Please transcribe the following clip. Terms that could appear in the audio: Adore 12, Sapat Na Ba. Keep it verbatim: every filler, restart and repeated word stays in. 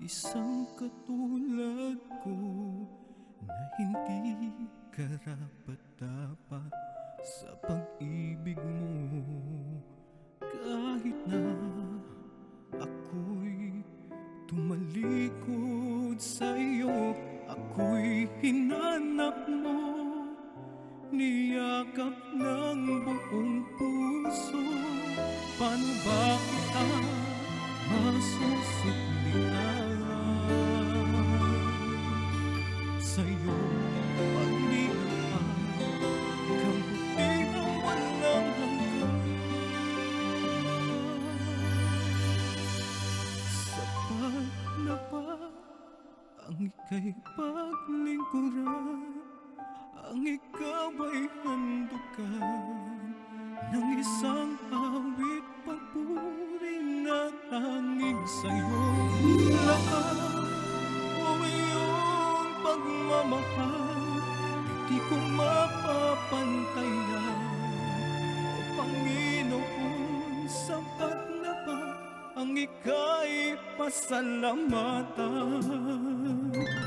Isang katulad ko na hindi karapat-dapat sa pag-ibig mo. Kahit na ako'y tumalikod sa iyo, ako'y hinanap mo, niyakap ng buong puso. Paano ba kita masusuklian? Sa iyong paglikha, ikaw di naman ng hanggang. Sapat na ba ang ika'y paglingkuran? Ang ikaw ay handukan ng isang awit, pagpuri na tanging sa iyong lahat. Pagmamahal, hindi ko mapapantayan. O Panginoon, sapat na ba ang ika'y pasalamatan?